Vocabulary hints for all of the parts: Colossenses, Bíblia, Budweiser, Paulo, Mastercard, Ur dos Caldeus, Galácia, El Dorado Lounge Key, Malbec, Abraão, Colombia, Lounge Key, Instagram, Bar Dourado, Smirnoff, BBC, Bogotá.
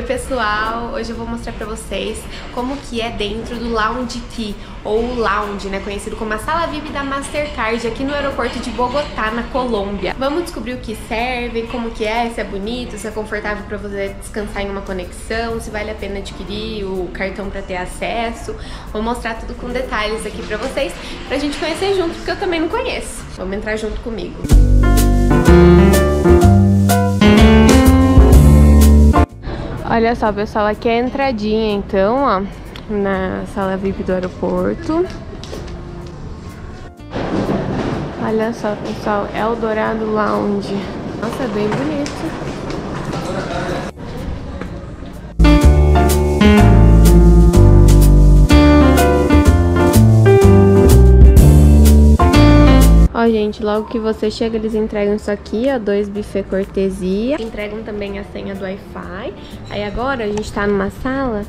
Oi pessoal, hoje eu vou mostrar pra vocês como que é dentro do Lounge Key, ou Lounge, né, conhecido como a Sala VIP da Mastercard, aqui no aeroporto de Bogotá, na Colômbia. Vamos descobrir o que serve, como que é, se é bonito, se é confortável pra você descansar em uma conexão, se vale a pena adquirir o cartão pra ter acesso. Vou mostrar tudo com detalhes aqui pra vocês, pra gente conhecer junto, porque eu também não conheço. Vamos entrar junto comigo. Olha só, pessoal, aqui é a entradinha, então, ó, na sala VIP do aeroporto. Olha só, pessoal, é o El Dorado Lounge. Nossa, é bem bonito. Ó, gente, logo que você chega, eles entregam isso aqui, ó, 2 buffet cortesia. Entregam também a senha do Wi-Fi. Aí agora a gente tá numa sala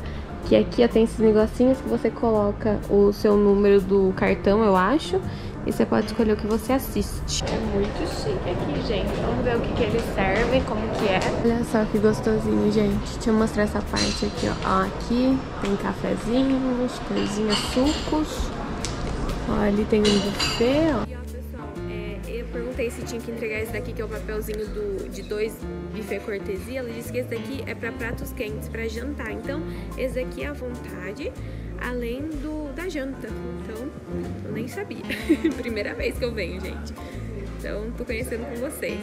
que aqui, ó, tem esses negocinhos que você coloca o seu número do cartão, eu acho, e você pode escolher o que você assiste. É muito chique aqui, gente. Vamos ver o que eles servem, como que é. Olha só que gostosinho, gente. Deixa eu mostrar essa parte aqui, ó. Ó, aqui tem cafezinhos, coisinhas, sucos. Ó, ali tem um buffet, ó. Perguntei se tinha que entregar esse daqui, que é o papelzinho de 2 buffet cortesia. Ela disse que esse daqui é para pratos quentes, para jantar. Então, esse daqui é à vontade, além da janta. Então, eu nem sabia. Primeira vez que eu venho, gente. Então, tô conhecendo com vocês.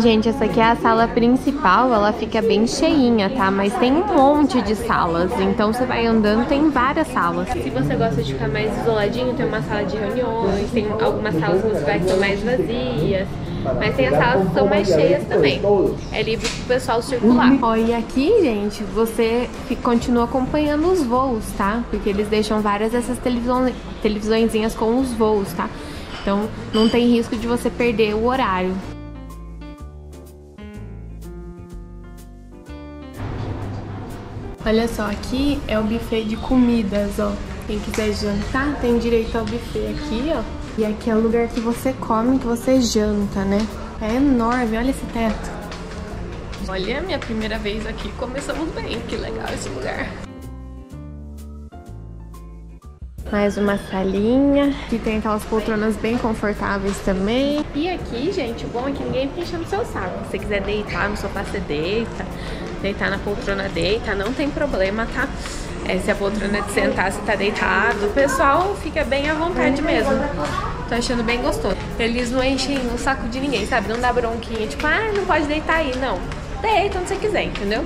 Gente, essa aqui é a sala principal, ela fica bem cheinha, tá? Mas tem um monte de salas, então você vai andando, tem várias salas. Se você gosta de ficar mais isoladinho, tem uma sala de reuniões, tem algumas salas que você vai que são mais vazias, mas tem as salas que são mais cheias também. É livre pro pessoal circular. Ó, e aqui, gente, você continua acompanhando os voos, tá? Porque eles deixam várias dessas televisõezinhas com os voos, tá? Então não tem risco de você perder o horário. Olha só, aqui é o buffet de comidas, ó. Quem quiser jantar tem direito ao buffet aqui, ó. E aqui é o lugar que você come, que você janta, né? É enorme, olha esse teto. Olha, minha primeira vez aqui, começamos bem. Que legal esse lugar. Mais uma salinha. Aqui tem aquelas poltronas bem confortáveis também. E aqui, gente, o bom é que ninguém fica enchendo o seu saco. Se você quiser deitar no sofá, você deita. Deitar na poltrona, deita, não tem problema, tá? É, se a poltrona é de sentar, se tá deitado, o pessoal fica bem à vontade mesmo. Tô achando bem gostoso. Eles não enchem o saco de ninguém, sabe? Não dá bronquinha, tipo, ah, não pode deitar aí, não. Deita onde você quiser, entendeu?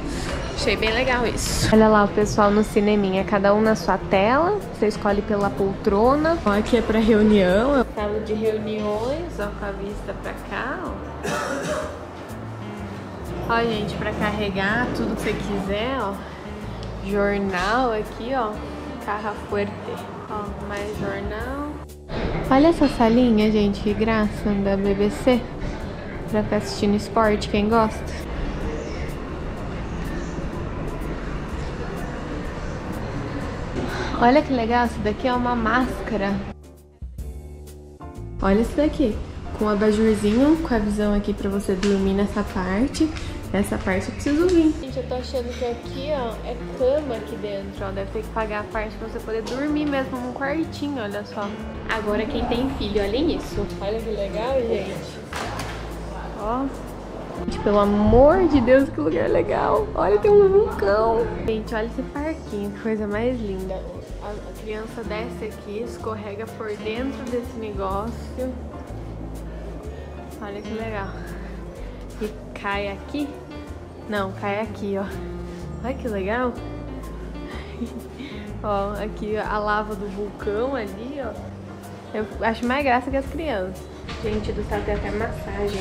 Achei bem legal isso. Olha lá o pessoal no cineminha, cada um na sua tela, você escolhe pela poltrona. Ó, aqui é pra reunião. Sala de reuniões, ó, com a vista pra cá, ó. Ó, gente, pra carregar tudo que você quiser, ó. Jornal aqui, ó. Caja fuerte. Ó, mais jornal. Olha essa salinha, gente, que graça, da BBC. Pra ficar assistindo esporte, quem gosta. Olha que legal, isso daqui é uma máscara. Olha isso daqui. Com um abajurzinho, com a visão aqui pra você dormir nessa parte. Essa parte eu preciso vir. Gente, eu tô achando que aqui, ó, é cama aqui dentro, ó. Deve ter que pagar a parte pra você poder dormir mesmo num quartinho, olha só. Agora quem tem filho, olhem isso. Olha que legal, gente. Ó. Gente, pelo amor de Deus, que lugar legal. Olha, tem um vulcão. Gente, olha esse parquinho, que coisa mais linda. A criança desce aqui, escorrega por dentro desse negócio. Olha que legal. E cai aqui? Não, cai aqui, ó. Olha que legal. Ó, aqui a lava do vulcão ali, ó. Eu acho mais graça que as crianças. Gente do céu, tem até massagem.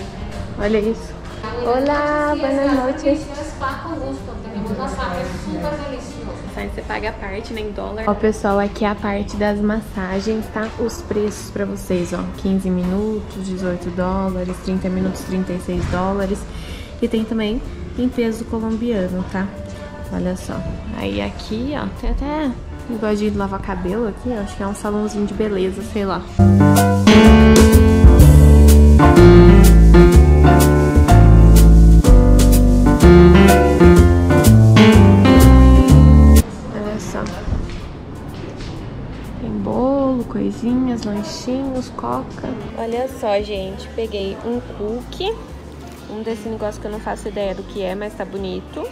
Olha isso. Olá, boa noite. Você paga a parte, né, em dólar. Ó, pessoal, aqui é a parte das massagens, tá? Os preços pra vocês, ó. 15 minutos, 18 dólares, 30 minutos, 36 dólares. E tem também em peso colombiano, tá? Olha só. Aí aqui, ó, tem até negócio de lavar cabelo aqui, ó. Acho que é um salãozinho de beleza, sei lá. lanchinhos, coca. Olha só, gente, peguei um cookie, um desse negócio que eu não faço ideia do que é, mas tá bonito,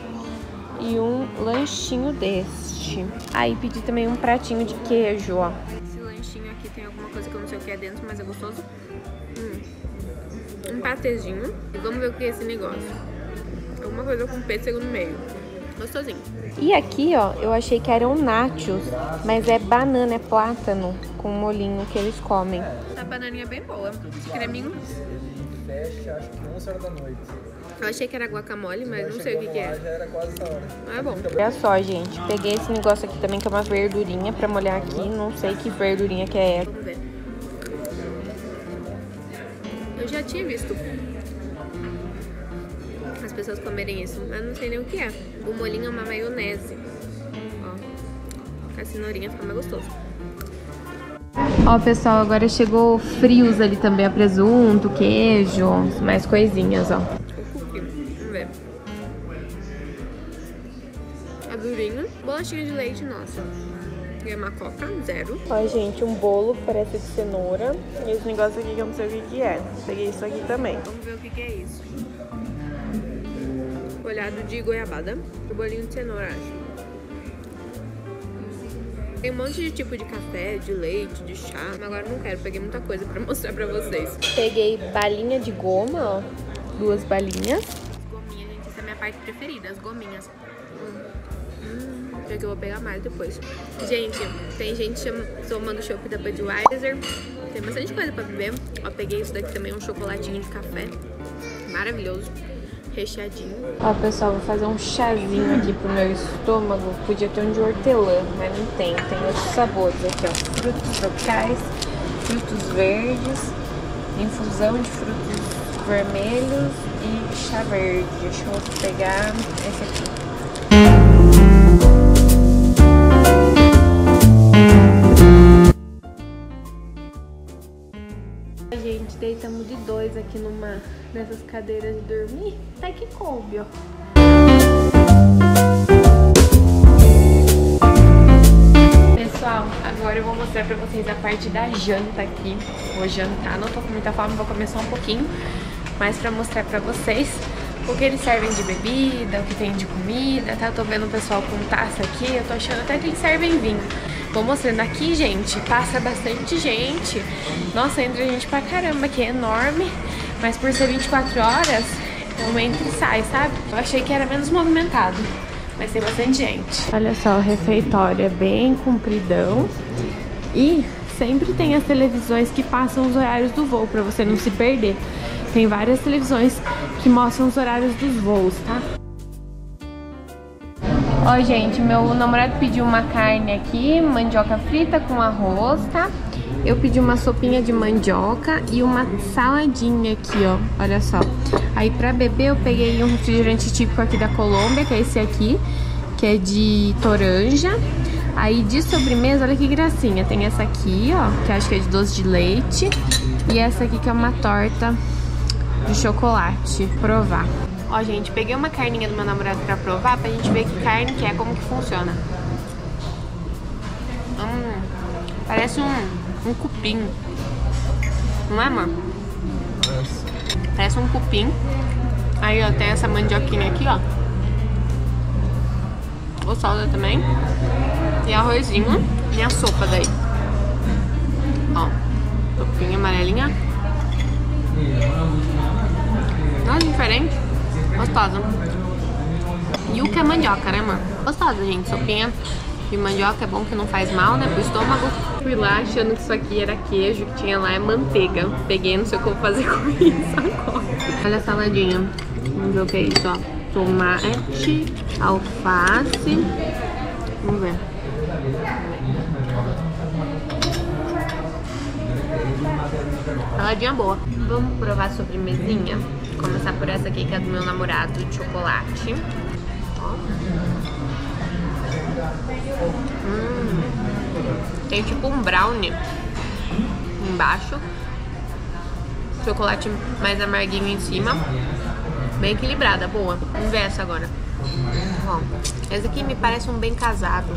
e um lanchinho deste. Aí pedi também um pratinho de queijo, ó. Esse lanchinho aqui tem alguma coisa que eu não sei o que é dentro, mas é gostoso. Um patezinho. E vamos ver o que é esse negócio. Alguma coisa com pêssego no meio. Gostosinho. E aqui, ó, eu achei que eram nachos, mas é banana, é plátano com molhinho que eles comem. Essa bananinha é bem boa. Esse creminho. Fecha, acho que 11 horas da noite. Eu achei que era guacamole, mas não sei o que é. Já era quase essa hora. Ah, é bom. Olha só, gente. Peguei esse negócio aqui também, que é uma verdurinha pra molhar aqui. Não sei que verdurinha que é. Vamos ver. Eu já tinha visto as pessoas comerem isso, mas não sei nem o que é. O molhinho é uma maionese. Ó, a cenourinha fica mais gostoso. Ó, pessoal, agora chegou frios ali também, a presunto, queijo, mais coisinhas, ó. O cookie, vamos ver. A durinha, bolachinha de leite, nossa. E uma coca, zero. Ó, gente, um bolo que parece de cenoura. E esse negócio aqui que eu não sei o que é. Peguei isso aqui também. Vamos ver o que é isso. Folhado de goiabada. E bolinho de cenoura, acho. Tem um monte de tipo de café, de leite, de chá. Mas agora não quero, peguei muita coisa pra mostrar pra vocês. Peguei balinha de goma, ó. 2 balinhas. Gominha, gente, essa é a minha parte preferida, as gominhas. Que eu vou pegar mais depois. Gente, tem gente tomando chopp da Budweiser. Tem bastante coisa pra beber. Ó, peguei isso daqui também, um chocolatinho de café. Maravilhoso. Recheadinho. Ó, pessoal, vou fazer um chazinho aqui pro meu estômago. Podia ter um de hortelã, mas não tem. Tem outros sabores aqui, ó. Frutos locais, frutos verdes, infusão de frutos vermelhos e chá verde. Deixa eu pegar esse aqui. Gente, deitamos de 2 aqui nessas cadeiras de dormir. Até que coube, ó. Pessoal, agora eu vou mostrar pra vocês a parte da janta aqui. Vou jantar, não tô com muita fome, vou comer só um pouquinho. Mas pra mostrar pra vocês o que eles servem de bebida, o que tem de comida, tá? Eu tô vendo o pessoal com taça aqui, eu tô achando até que eles servem vinho. Tô mostrando aqui, gente, passa bastante gente. Nossa, entra gente pra caramba, que é enorme. Mas por ser 24 horas, então entra e sai, sabe? Eu achei que era menos movimentado, mas tem bastante gente. Olha só, o refeitório é bem compridão. E sempre tem as televisões que passam os horários do voo, pra você não se perder. Tem várias televisões que mostram os horários dos voos, tá? Ó, gente, meu namorado pediu uma carne aqui, mandioca frita com arroz, tá? Eu pedi uma sopinha de mandioca e uma saladinha aqui, ó. Olha só. Aí pra beber eu peguei um refrigerante típico aqui da Colômbia, que é esse aqui, que é de toranja. Aí de sobremesa, olha que gracinha, tem essa aqui, ó, que acho que é de doce de leite. E essa aqui que é uma torta de chocolate, provar. Ó, gente, peguei uma carninha do meu namorado pra provar, pra gente ver que carne que é, como que funciona. Parece um cupim. Não é, amor? Parece um cupim. Aí, ó, tem essa mandioquinha aqui, ó. O salda também. E arrozinho. E a sopa daí. Ó, sopinha amarelinha. Nossa, diferente. Gostosa. E o que é mandioca, né, amor? Gostosa, gente. Sopinha de mandioca é bom que não faz mal, né, pro estômago. Fui lá achando que isso aqui era queijo, que tinha lá é manteiga. Peguei, não sei o que eu vou fazer com isso agora. Olha a saladinha. Vamos ver o que é isso, ó. Tomate, alface. Vamos ver. Saladinha boa. Vamos provar a sobremesinha. Vou começar por essa aqui, que é do meu namorado, de chocolate. Ó. Tem tipo um brownie embaixo. Chocolate mais amarguinho em cima. Bem equilibrada, boa. Vamos ver essa agora. Ó, essa aqui me parece um bem casado.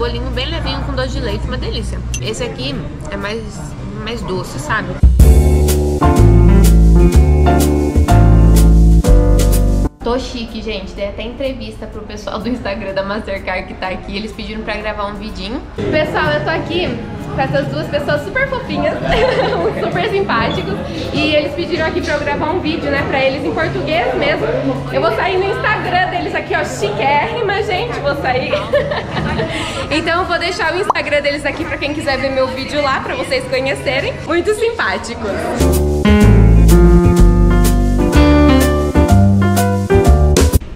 bolinho bem levinho com doce de leite, uma delícia. Esse aqui é mais doce, sabe? Tô chique, gente. Dei até entrevista pro pessoal do Instagram da Mastercard que tá aqui. Eles pediram pra gravar um vidinho. Pessoal, eu tô aqui com essas duas pessoas super fofinhas, super simpáticos, e eles pediram aqui pra eu gravar um vídeo, né, pra eles em português mesmo. Eu vou sair no Instagram deles aqui, ó, chiquérrima, gente, vou sair. Então eu vou deixar o Instagram deles aqui pra quem quiser ver meu vídeo lá, pra vocês conhecerem. Muito simpáticos.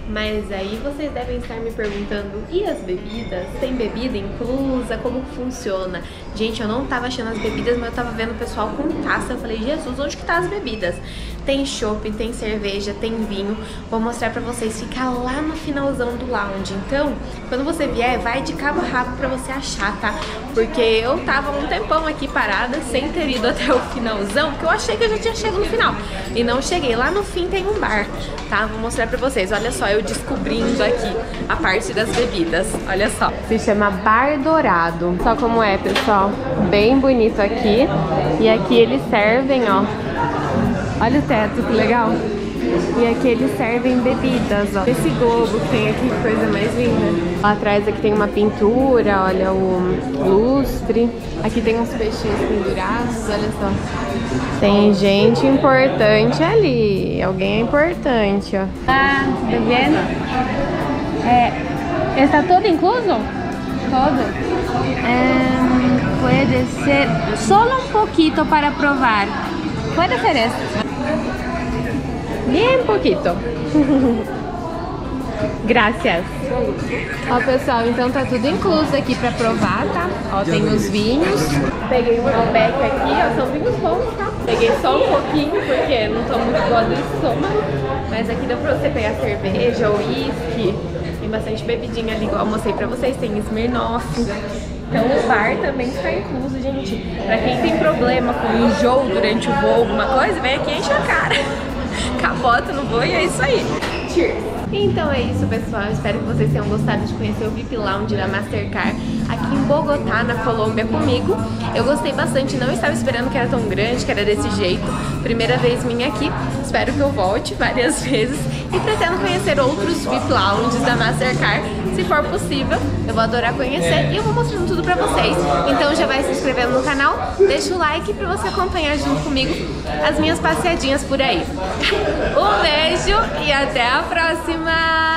Mas aí vocês devem estar me perguntando, e as bebidas? Tem bebida inclusa? Como funciona? Gente, eu não tava achando as bebidas, mas eu tava vendo o pessoal com taça. Eu falei, Jesus, onde que tá as bebidas? Tem chopp, tem cerveja, tem vinho. Vou mostrar pra vocês, fica lá no finalzão do lounge. Então, quando você vier, vai de cabo a rabo pra você achar, tá? Porque eu tava um tempão aqui parada, sem ter ido até o finalzão, porque eu achei que eu já tinha chegado no final. E não cheguei. Lá no fim tem um bar, tá? Vou mostrar pra vocês. Olha só, eu descobrindo aqui a parte das bebidas, olha só. Se chama Bar Dourado, só como é, pessoal, bem bonito aqui. E aqui eles servem, ó, olha o teto, que legal. E aqui eles servem bebidas, ó. Esse globo que tem aqui, que coisa mais linda. Lá atrás aqui tem uma pintura, olha o lustre. Aqui tem uns peixinhos pendurados, olha só. Tem gente importante ali, alguém é importante, ó. Ah, tá vendo? É, está todo incluso? Todo? Pode ser, só um pouquinho para provar. Pode ser esse? Bem pouquinho. Graças. Ó, pessoal, então tá tudo incluso aqui pra provar, tá? Ó, tem os vinhos. Peguei um Malbec aqui, ó, são vinhos bons, tá? Peguei só um pouquinho, porque não tô muito boa do estômago. Mas aqui dá pra você pegar cerveja, uísque. Tem bastante bebidinha ali, igual eu mostrei pra vocês. Tem Smirnoff. Então o bar também está incluso, gente. Pra quem tem problema com enjoo durante o voo, alguma coisa, vem aqui e enche a cara. Capota no voo e é isso aí. Cheers! Então é isso, pessoal. Espero que vocês tenham gostado de conhecer o VIP Lounge da Mastercard aqui em Bogotá, na Colômbia, comigo. Eu gostei bastante, não estava esperando que era tão grande, que era desse jeito. Primeira vez minha aqui. Espero que eu volte várias vezes. E pretendo conhecer outros VIP Lounges da Mastercard, se for possível. Eu vou adorar conhecer e eu vou mostrando tudo pra vocês. Então já vai se inscrevendo no canal, deixa o like pra você acompanhar junto comigo as minhas passeadinhas por aí. Um beijo e até a próxima!